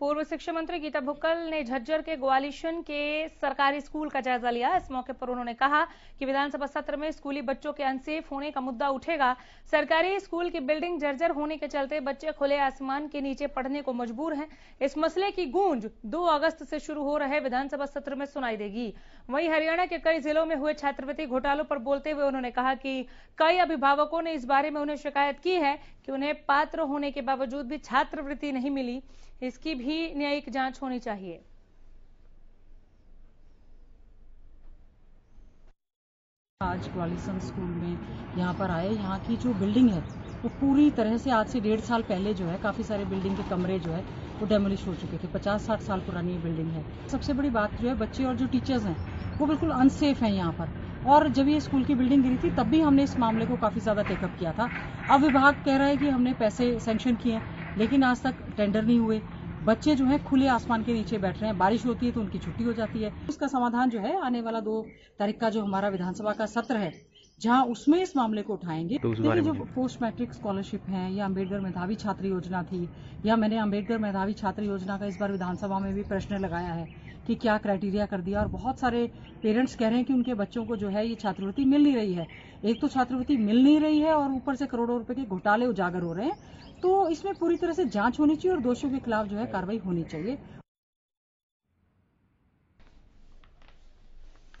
पूर्व शिक्षा मंत्री गीता भुक्कल ने झज्जर के ग्वालीशन के सरकारी स्कूल का जायजा लिया। इस मौके पर उन्होंने कहा कि विधानसभा सत्र में स्कूली बच्चों के अनसेफ होने का मुद्दा उठेगा। सरकारी स्कूल की बिल्डिंग जर्जर होने के चलते बच्चे खुले आसमान के नीचे पढ़ने को मजबूर हैं। इस मसले की गूंज 2 अगस्त से शुरू हो रहे विधानसभा सत्र में सुनाई देगी। वहीं हरियाणा के कई जिलों में हुए छात्रवृत्ति घोटालों पर बोलते हुए उन्होंने कहा कि कई अभिभावकों ने इस बारे में उन्हें शिकायत की है कि उन्हें पात्र होने के बावजूद भी छात्रवृत्ति नहीं मिली। इसकी भी न्यायिक जांच होनी चाहिए। आज ग्वालीशन स्कूल में यहाँ पर आए, यहाँ की जो बिल्डिंग है वो पूरी तरह से आज से 1.5 साल पहले जो है काफी सारे बिल्डिंग के कमरे जो है वो डेमोलिश हो चुके थे। 50-60 साल पुरानी बिल्डिंग है। सबसे बड़ी बात जो है बच्चे और जो टीचर्स हैं वो बिल्कुल अनसेफ हैं यहाँ पर। और जब ये स्कूल की बिल्डिंग गिरी थी तब भी हमने इस मामले को काफी ज्यादा टेकअप किया था। अब विभाग कह रहा है कि हमने पैसे सैंक्शन किए हैं, लेकिन आज तक टेंडर नहीं हुए। बच्चे जो है खुले आसमान के नीचे बैठ रहे हैं। बारिश होती है तो उनकी छुट्टी हो जाती है। उसका समाधान जो है आने वाला 2 तारीख का जो हमारा विधानसभा का सत्र है, जहाँ उसमें इस मामले को उठाएंगे। देखिए, जो पोस्ट मैट्रिक स्कॉलरशिप है या अंबेडकर मेधावी छात्र योजना थी, या मैंने अंबेडकर मेधावी छात्र योजना का इस बार विधानसभा में भी प्रश्न लगाया है कि क्या क्राइटेरिया कर दिया। और बहुत सारे पेरेंट्स कह रहे हैं कि उनके बच्चों को जो है ये छात्रवृत्ति मिल नहीं रही है। एक तो छात्रवृत्ति मिल नहीं रही है और ऊपर से करोड़ों रुपए के घोटाले उजागर हो रहे हैं। तो इसमें पूरी तरह से जांच होनी चाहिए और दोषियों के खिलाफ जो है कार्रवाई होनी चाहिए।